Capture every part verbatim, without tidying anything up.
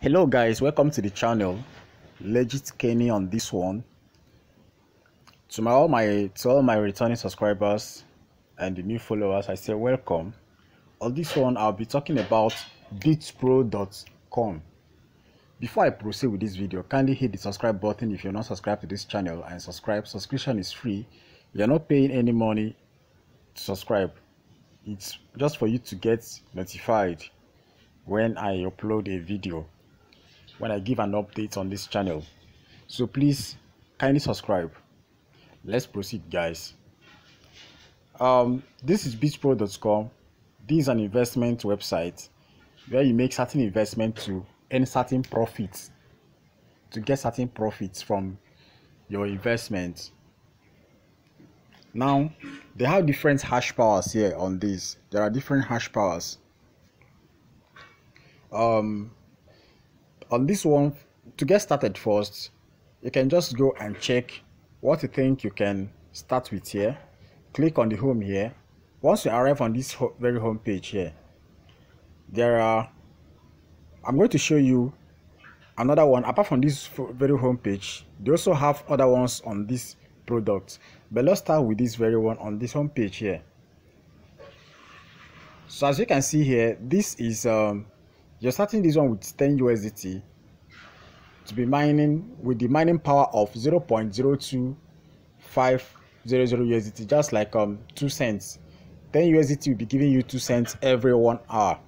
Hello guys, welcome to the channel Legit Kenny. On this one, to my all my to all my returning subscribers and the new followers, I say welcome. On this one, I'll be talking about Bitera pro dot com. Before I proceed with this video, kindly hit the subscribe button if you're not subscribed to this channel, and subscribe. Subscription is free. You're not paying any money to subscribe. It's just for you to get notified when I upload a video, when I give an update on this channel. So please kindly subscribe. Let's proceed, guys. Um this is Bitera pro dot com. This is an investment website where you make certain investment to earn certain profits, to get certain profits from your investment. Now they have different hash powers here on this. There are different hash powers um on this one. To get started first, you can just go and check what you think you can start with here. Click on the home here. Once you arrive on this ho very home page here, there are I'm going to show you another one. Apart from this very home page, they also have other ones on this product, but let's start with this very one on this home page here. So as you can see here, this is um you're starting this one with ten U S D T to be mining with the mining power of zero point zero two five zero zero U S D T, just like um two cents. ten U S D T will be giving you two cents every one hour.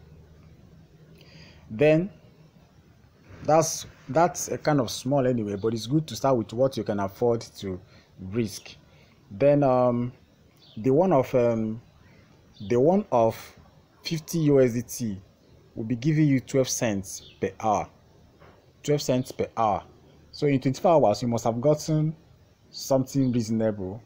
Then that's that's a kind of small anyway, but it's good to start with what you can afford to risk. Then um the one of um the one of fifty U S D T will be giving you twelve cents per hour. twelve cents per hour. So in twenty-four hours, you must have gotten something reasonable.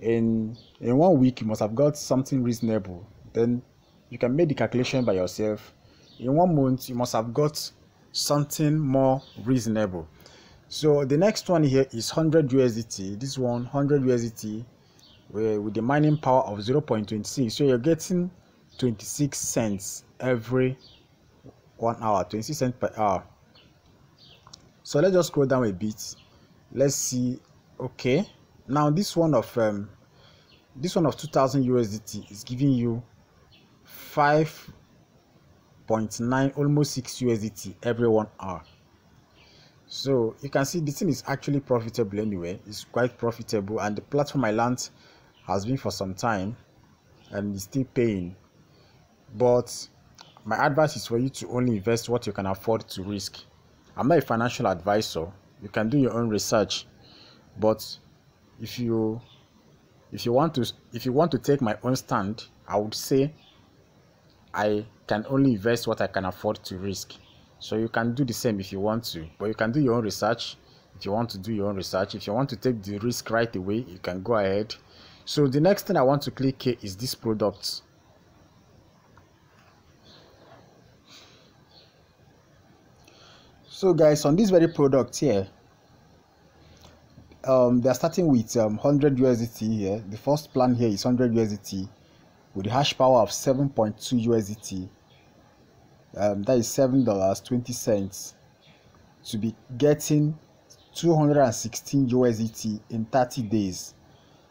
In in one week, you must have got something reasonable. Then you can make the calculation by yourself. In one month, you must have got something more reasonable. So the next one here is one hundred U S D T. This one, one hundred U S D T with the mining power of zero point two six. So you're getting twenty-six cents every one hour. Twenty-six cents per hour. So let's just scroll down a bit. Let's see. Okay, now this one of um this one of two thousand U S D T is giving you five point nine, almost six U S D T every one hour. So you can see this thing is actually profitable anyway. It's quite profitable, and the platform I learned has been for some time and is still paying. But my advice is for you to only invest what you can afford to risk. I'm not a financial advisor. You can do your own research, but if you if you want to if you want to take my own stand, I would say I can only invest what I can afford to risk. So you can do the same if you want to, but you can do your own research. If you want to do your own research, if you want to take the risk right away, you can go ahead. So the next thing I want to click here is this product. So guys, on this very product here, um, they're starting with um, one hundred U S D T here. The first plan here is one hundred U S D T with the hash power of seven point two U S D T. Um, that is seven dollars and twenty cents to be getting two hundred sixteen U S D T in thirty days.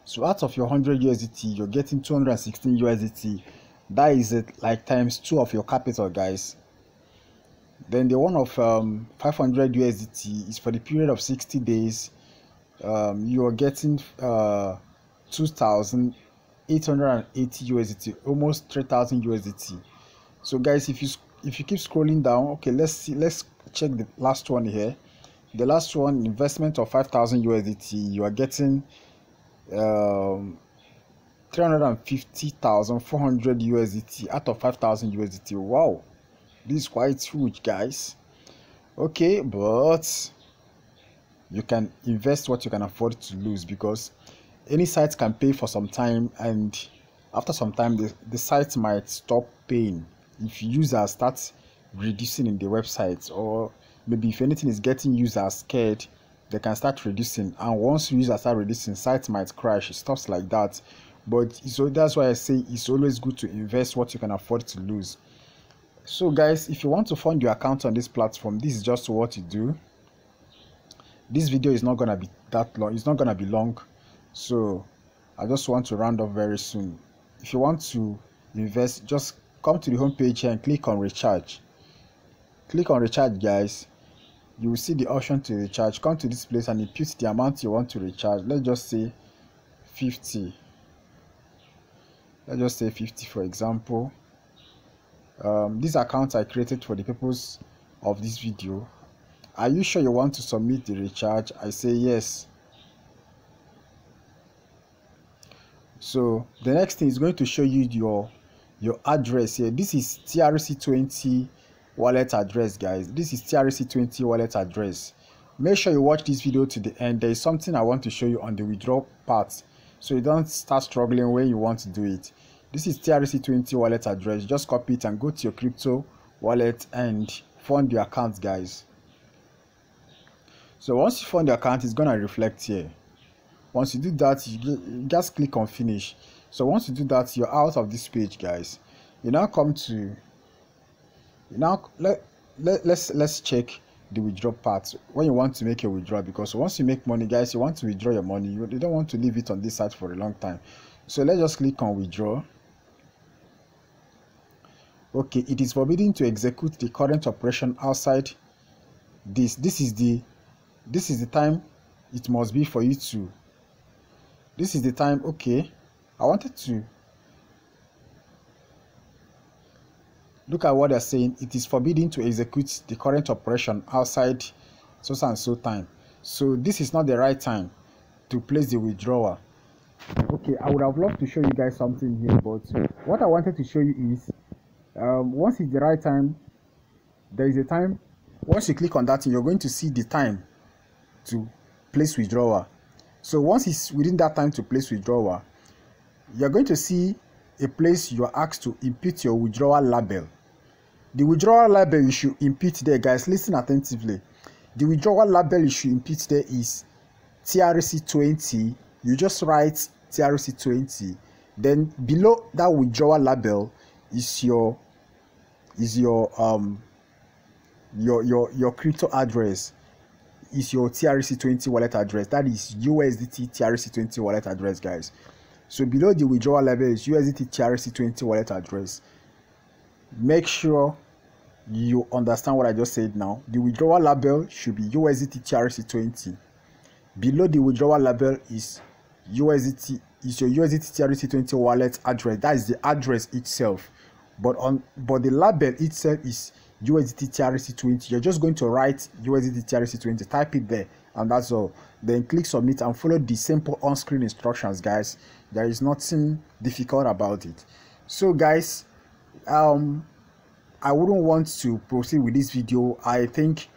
So out of your one hundred U S D T, you're getting two hundred sixteen U S D T. That is it, like times two of your capital, guys. Then the one of um, five hundred U S D T is for the period of sixty days. Um, you are getting uh, two thousand eight hundred eighty U S D T, almost three thousand U S D T. So guys, if you if you keep scrolling down, okay, let's see, let's check the last one here. The last one, investment of five thousand U S D T, you are getting um, three hundred fifty thousand four hundred U S D T out of five thousand U S D T. Wow. This is quite huge, guys. Okay, but you can invest what you can afford to lose, because any site can pay for some time, and after some time the, the site might stop paying if users start reducing in the website, or maybe if anything is getting users scared, they can start reducing, and once users start reducing, sites might crash, stuffs like that. But so that's why I say it's always good to invest what you can afford to lose. So guys, if you want to fund your account on this platform, this is just what you do. This video is not gonna be that long, it's not gonna be long, so I just want to round up very soon. If you want to invest, just come to the home page here and click on recharge. Click on recharge, guys. You will see the option to recharge. Come to this place and input the amount you want to recharge. Let's just say fifty. Let's just say fifty for example. Um, these accounts I created for the purpose of this video. Are you sure you want to submit the recharge? I say yes. So the next thing is going to show you your your address here. This is T R C twenty wallet address, guys. This is T R C twenty wallet address. Make sure you watch this video to the end. There is something I want to show you on the withdrawal part, so you don't start struggling when you want to do it. This is T R C twenty wallet address. Just copy it and go to your crypto wallet and fund your account, guys. So once you fund your account, it's gonna reflect here. Once you do that, you just click on finish. So once you do that, you're out of this page, guys. You now come to you now let, let let's let's check the withdrawal part when you want to make a withdrawal, because once you make money, guys, you want to withdraw your money. You don't want to leave it on this site for a long time. So let's just click on withdraw. Okay, it is forbidden to execute the current operation outside this. This is the this is the time it must be for you to. This is the time. Okay, I wanted to look at what they're saying. It is forbidden to execute the current operation outside so and so time. So this is not the right time to place the withdrawal. Okay, I would have loved to show you guys something here, but what I wanted to show you is um, once it's the right time, there is a time. Once you click on that, you're going to see the time to place withdrawal. So once it's within that time to place withdrawal, you're going to see a place you are asked to input your withdrawal label. The withdrawal label you should input there, guys, listen attentively. The withdrawal label you should input there is T R C twenty. You just write T R C twenty, then below that withdrawal label is your is your um your your your crypto address, is your T R C twenty wallet address. That is U S D T T R C twenty wallet address, guys. So below the withdrawal label is U S D T T R C twenty wallet address. Make sure you understand what I just said now. The withdrawal label should be U S D T T R C twenty. Below the withdrawal label is U S D T, is your U S D T T R C twenty wallet address. That is the address itself. But on but the label itself is U S D T T R C twenty. You're just going to write U S D T T R C twenty, type it there, and that's all. Then click submit and follow the simple on-screen instructions, guys. There is nothing difficult about it. So guys, um I wouldn't want to proceed with this video. I think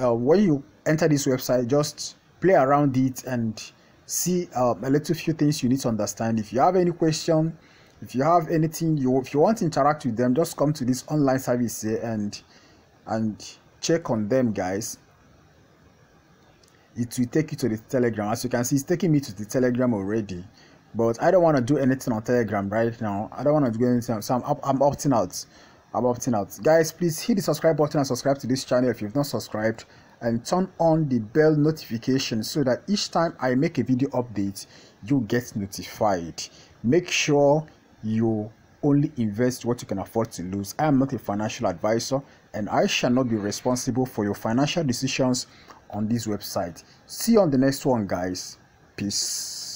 uh, when you enter this website, just play around it and see uh, a little few things you need to understand. If you have any question, if you have anything you if you want to interact with them, just come to this online service here and and check on them, guys. It will take you to the Telegram. As you can see, it's taking me to the Telegram already, but I don't want to do anything on Telegram right now. I don't want to do anything, so I'm, I'm opting out. I'm opting out. Guys, please hit the subscribe button and subscribe to this channel if you've not subscribed, and turn on the bell notification so that each time I make a video update, you get notified. Make sure you only invest what you can afford to lose. I am not a financial advisor, and I shall not be responsible for your financial decisions on this website. See you on the next one, guys. Peace.